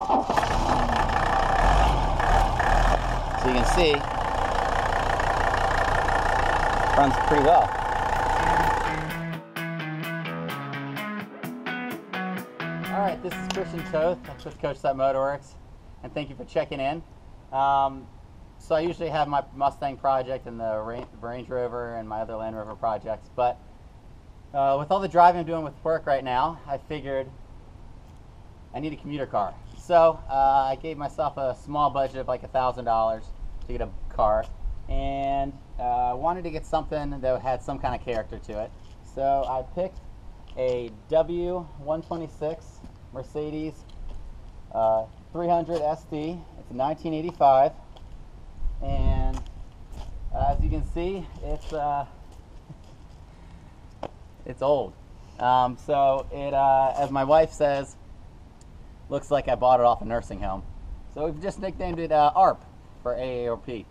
So you can see, runs pretty well. All right, this is Christian Toth with Coachstop Motorworks, and thank you for checking in. So I usually have my Mustang project and the Range Rover and my other Land Rover projects, but with all the driving I'm doing with work right now, I figured I need a commuter car. So I gave myself a small budget of like $1,000 to get a car, and I wanted to get something that had some kind of character to it. So I picked a W126 Mercedes 300SD. It's a 1985. And as you can see, it's old. So it, as my wife says, looks like I bought it off a nursing home. So we've just nicknamed it AARP for AARP.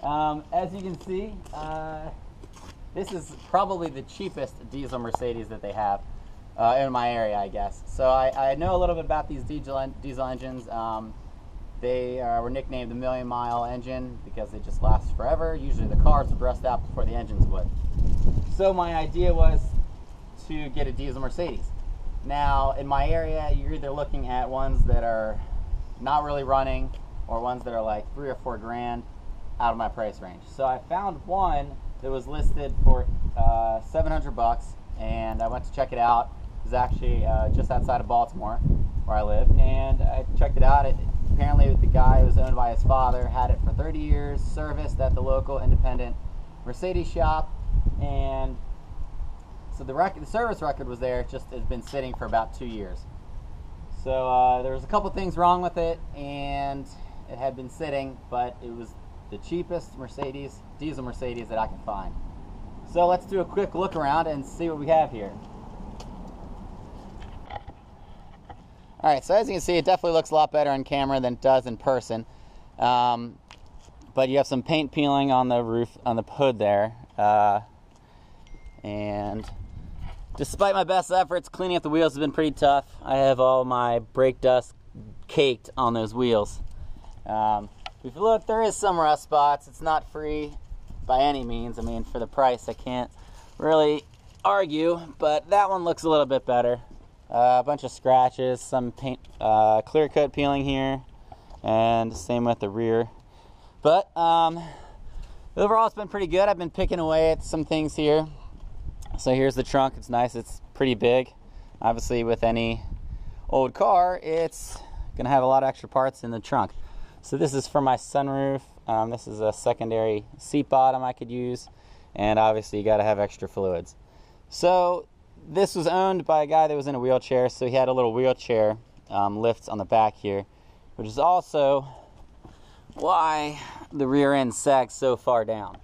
As you can see, this is probably the cheapest diesel Mercedes that they have in my area, I guess. So I know a little bit about these diesel engines. They were nicknamed the million-mile engine because they just last forever. Usually the cars would rust out before the engines would. So my idea was to get a diesel Mercedes. Now, in my area, you're either looking at ones that are not really running or ones that are like $3 or $4 grand out of my price range. So I found one that was listed for 700 bucks, and I went to check it out. It was actually just outside of Baltimore, where I live, and I checked it out. Apparently the guy was owned by his father, had it for 30 years, serviced at the local independent Mercedes shop, and so the service record was there. It just has been sitting for about 2 years. So there was a couple things wrong with it, and it had been sitting, but it was the cheapest Mercedes, diesel Mercedes that I can find. So let's do a quick look around and see what we have here. All right, so as you can see, it definitely looks a lot better on camera than it does in person. But you have some paint peeling on the roof, on the hood there. And despite my best efforts, cleaning up the wheels has been pretty tough. I have all my brake dust caked on those wheels. If you look, there is some rust spots. It's not free by any means. I mean, for the price, I can't really argue, but that one looks a little bit better. A bunch of scratches, some paint, clear coat peeling here, and same with the rear. But overall, it's been pretty good. I've been picking away at some things here. So here's the trunk. It's nice. It's pretty big. Obviously, with any old car, it's gonna have a lot of extra parts in the trunk. So this is for my sunroof. This is a secondary seat bottom I could use, and obviously you gotta have extra fluids. So this was owned by a guy that was in a wheelchair, so he had a little wheelchair lift on the back here, which is also why the rear end sags so far down.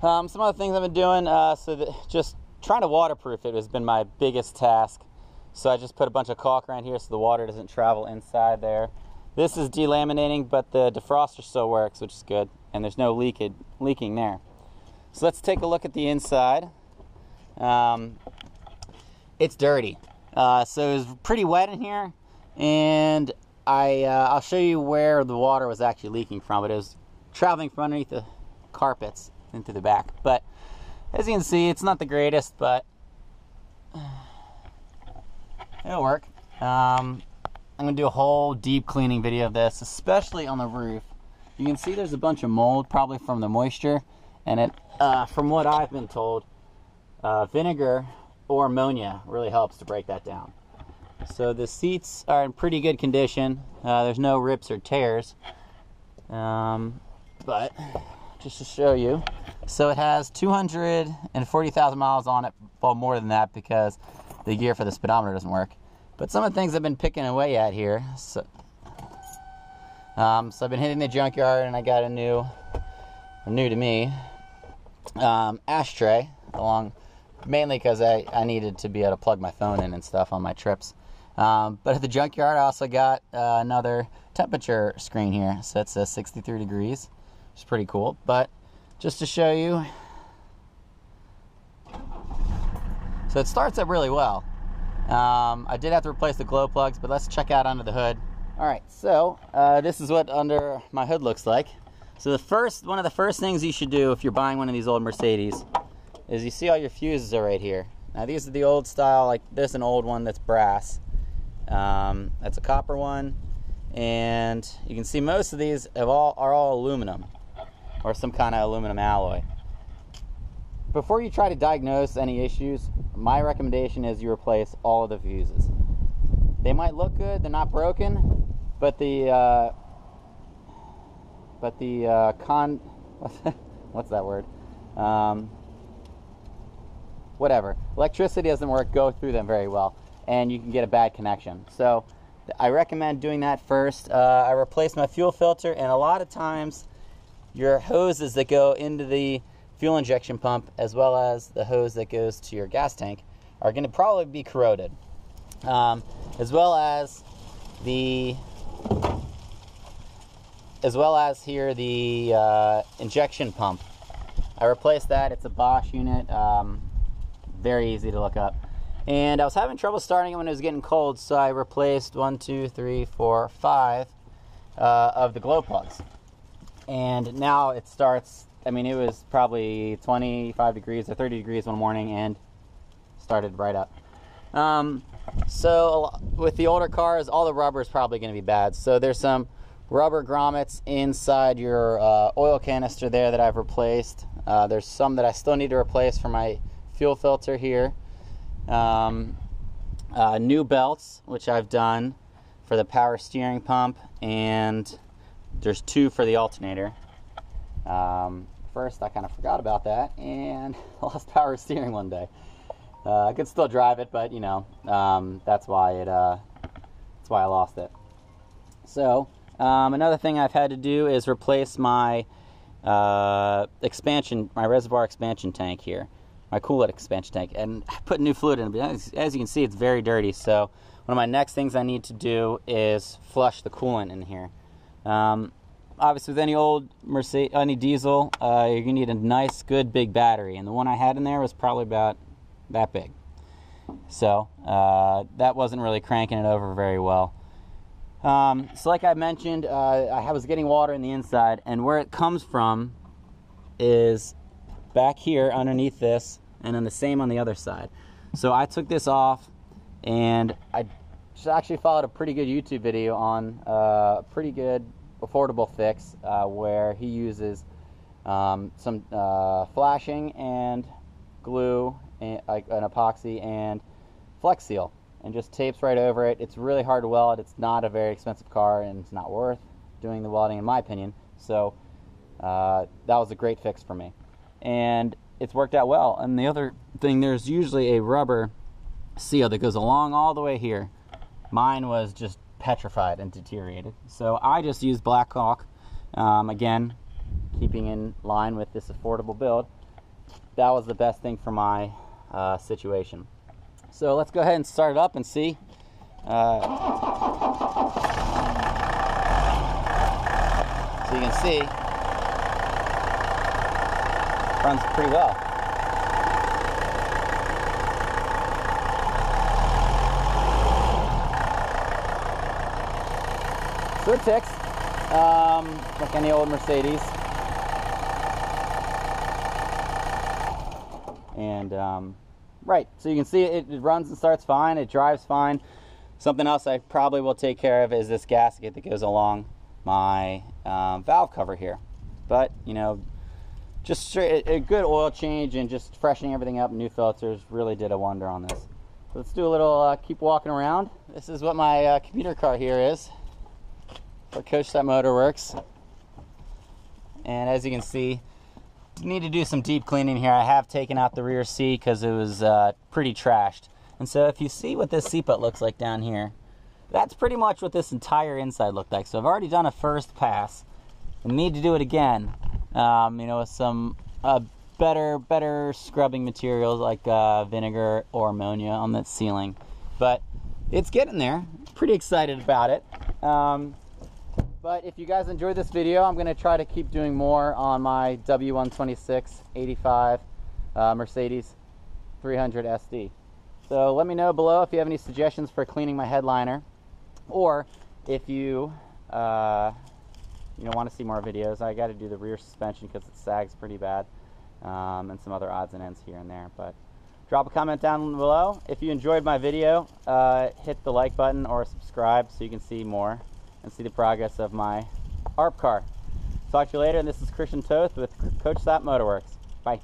Some other things I've been doing, so that just trying to waterproof it has been my biggest task. So I just put a bunch of caulk around here so the water doesn't travel inside there. This is delaminating, but the defroster still works, which is good, and there's no leaking there. So let's take a look at the inside. It's dirty, so it's pretty wet in here, and I'll show you where the water was actually leaking from. It was traveling from underneath the carpets into the back. But as you can see, it's not the greatest, but it'll work. I'm gonna do a whole deep cleaning video of this, especially on the roof. You can see there's a bunch of mold, probably from the moisture, and it, from what I've been told, vinegar or ammonia really helps to break that down. So the seats are in pretty good condition. There's no rips or tears, but just to show you, so it has 240,000 miles on it, well, more than that because the gear for the speedometer doesn't work. But some of the things I've been picking away at here, so I've been hitting the junkyard, and I got a new to me, ashtray, along, mainly because I needed to be able to plug my phone in and stuff on my trips. But at the junkyard, I also got another temperature screen here, so it says 63 degrees, which is pretty cool. But just to show you, so it starts up really well. I did have to replace the glow plugs, but let's check out under the hood All right, so this is what under my hood looks like. So the first, one of the first things you should do if you're buying one of these old Mercedes is you see all your fuses are right here. Now these are the old style, like there's an old one that's brass. That's a copper one. And you can see most of these are all aluminum or some kind of aluminum alloy. Before you try to diagnose any issues, my recommendation is you replace all of the fuses. They might look good, they're not broken, electricity doesn't go through them very well, and you can get a bad connection. So I recommend doing that first. I replaced my fuel filter, and a lot of times your hoses that go into the fuel injection pump, as well as the hose that goes to your gas tank, are going to probably be corroded. As well as the injection pump. I replaced that. It's a Bosch unit. Very easy to look up. And I was having trouble starting it when it was getting cold, so I replaced 1, 2, 3, 4, 5 of the glow plugs. And now it starts. I mean, it was probably 25 degrees or 30 degrees one morning and started right up. So with the older cars, all the rubber is probably going to be bad. So there's some rubber grommets inside your oil canister there that I've replaced. There's some that I still need to replace for my fuel filter here. New belts, which I've done for the power steering pump, and there's 2 for the alternator. First, I kind of forgot about that and lost power steering one day. I could still drive it, but you know, that's why I lost it. So another thing I've had to do is replace my reservoir expansion tank here, my coolant expansion tank, and I put new fluid in it. But as you can see, it's very dirty. So one of my next things I need to do is flush the coolant in here. Obviously, with any old Mercedes, any diesel, you're gonna need a nice, good, big battery, and the one I had in there was probably about that big. So that wasn't really cranking it over very well. So like I mentioned, I was getting water in the inside, and where it comes from is back here underneath this, and then the same on the other side. So I took this off, and I just actually followed a pretty good YouTube video on a pretty good affordable fix where he uses some flashing and glue, like an epoxy and Flex Seal, and just tapes right over it. It's really hard to weld. It's not a very expensive car, and it's not worth doing the welding in my opinion. So that was a great fix for me, and it's worked out well. And the other thing, there's usually a rubber seal that goes along all the way here. Mine was just petrified and deteriorated, so I just used Black Hawk, again keeping in line with this affordable build. That was the best thing for my situation. So let's go ahead and start it up and see. So you can see, it runs pretty well. So it ticks, like any old Mercedes. And right, so you can see it runs and starts fine, it drives fine. Something else I probably will take care of is this gasket that goes along my valve cover here. But you know, just straight, a good oil change and just freshening everything up, new filters really did a wonder on this. So let's do a little keep walking around. This is what my commuter car here is for Coachstop Motorworks, and as you can see, need to do some deep cleaning here. I have taken out the rear seat because it was pretty trashed. And so if you see what this seatbelt looks like down here, that's pretty much what this entire inside looked like. So I've already done a first pass and need to do it again, you know, with some better scrubbing materials like vinegar or ammonia on that sealing. But it's getting there. Pretty excited about it. But if you guys enjoyed this video, I'm going to try to keep doing more on my W126 85 Mercedes 300SD. So let me know below if you have any suggestions for cleaning my headliner, or if you you know, want to see more videos, I got to do the rear suspension because it sags pretty bad, and some other odds and ends here and there. But drop a comment down below if you enjoyed my video. Hit the like button or subscribe so you can see more and see the progress of my ARP car. Talk to you later, and this is Christian Toth with Coachstop Motorworks. Bye.